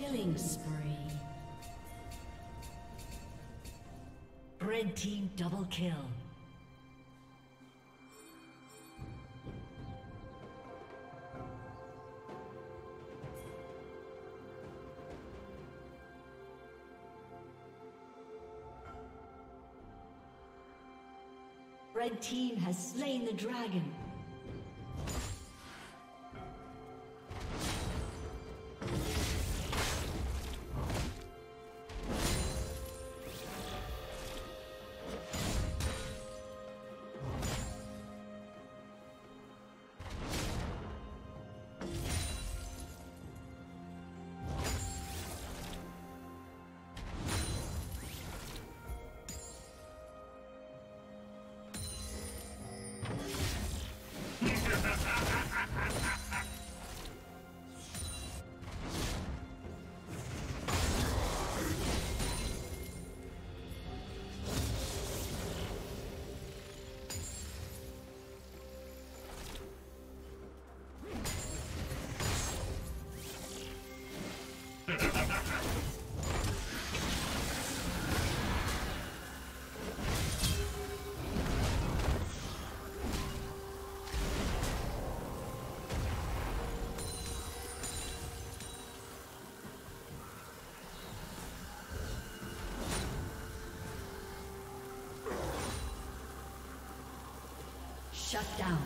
Killing spree. Red team double kill. Red team has slain the dragon. Shut down.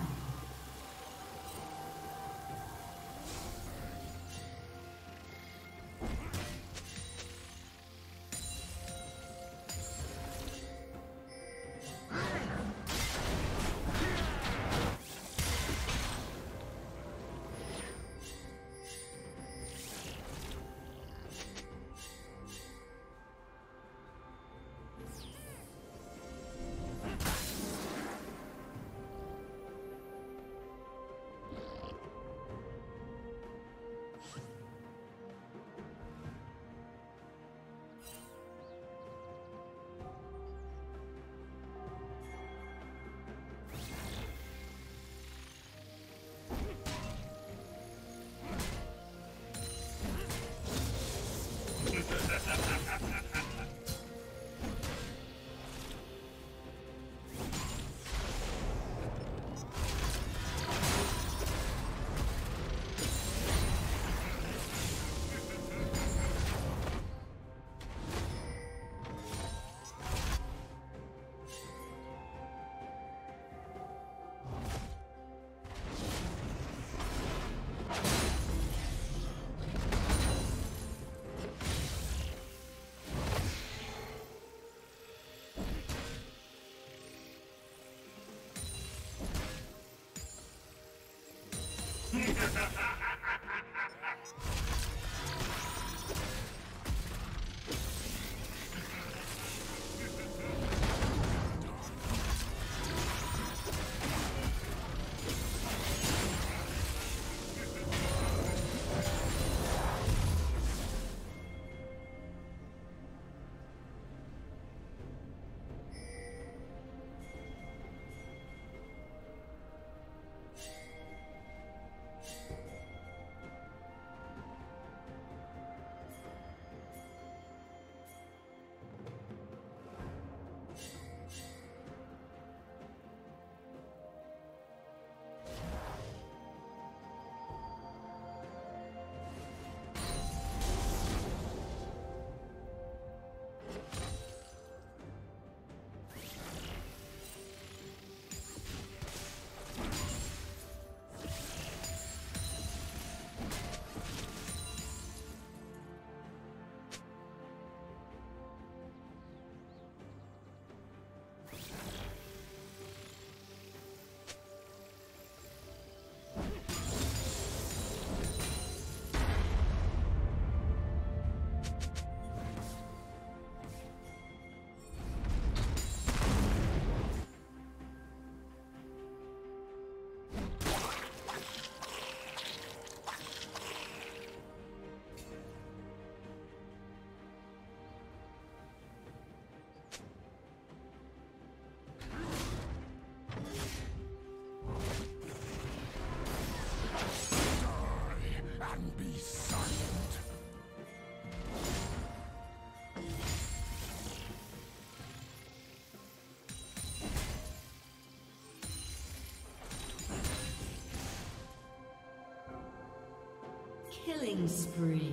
Killing spree.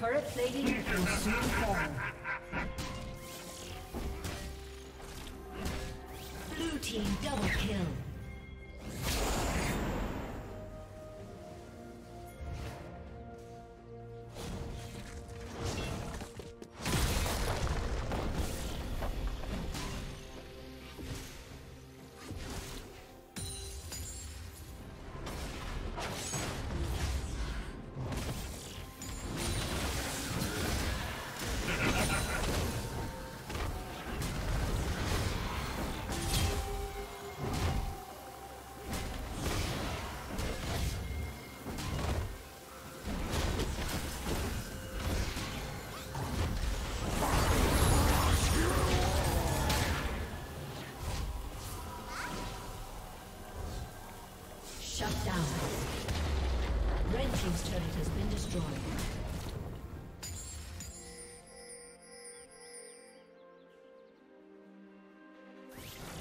Turret plating will soon fall. Blue team double kill. Shut down. Red team's turret has been destroyed.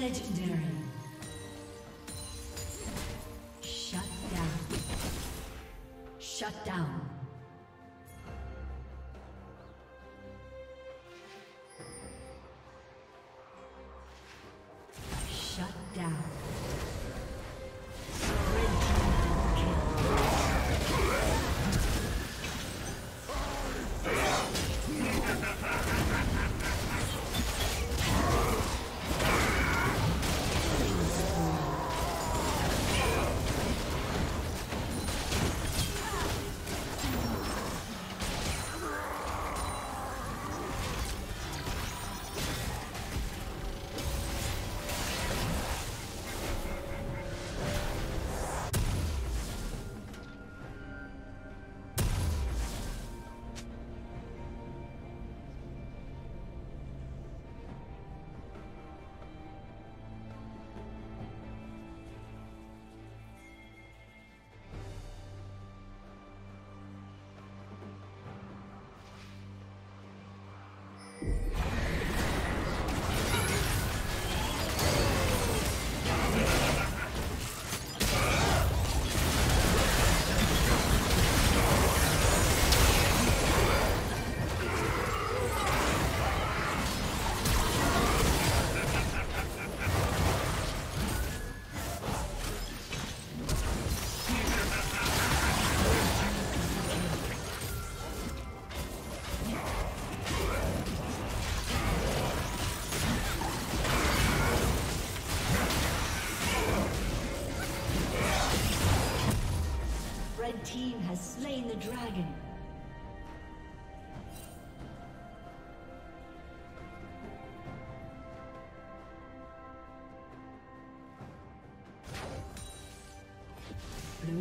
Legendary. Shut down. Shut down. Shut down. Team has slain the dragon. Blue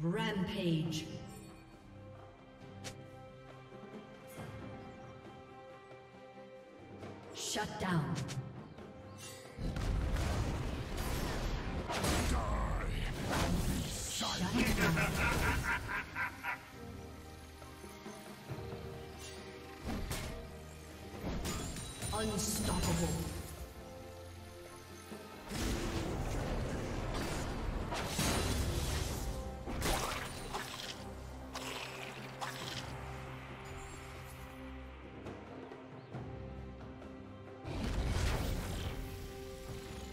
Rampage. Shut down. Unstoppable.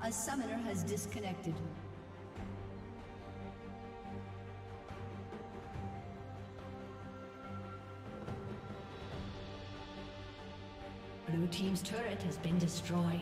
A summoner has disconnected. Blue team's turret has been destroyed.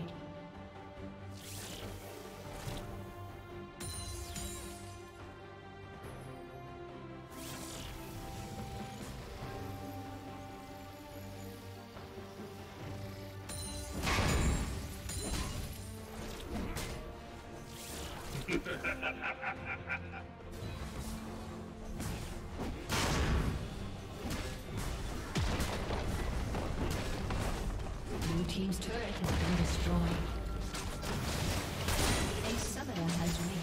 Team's turret has been destroyed. A summoner has weakened.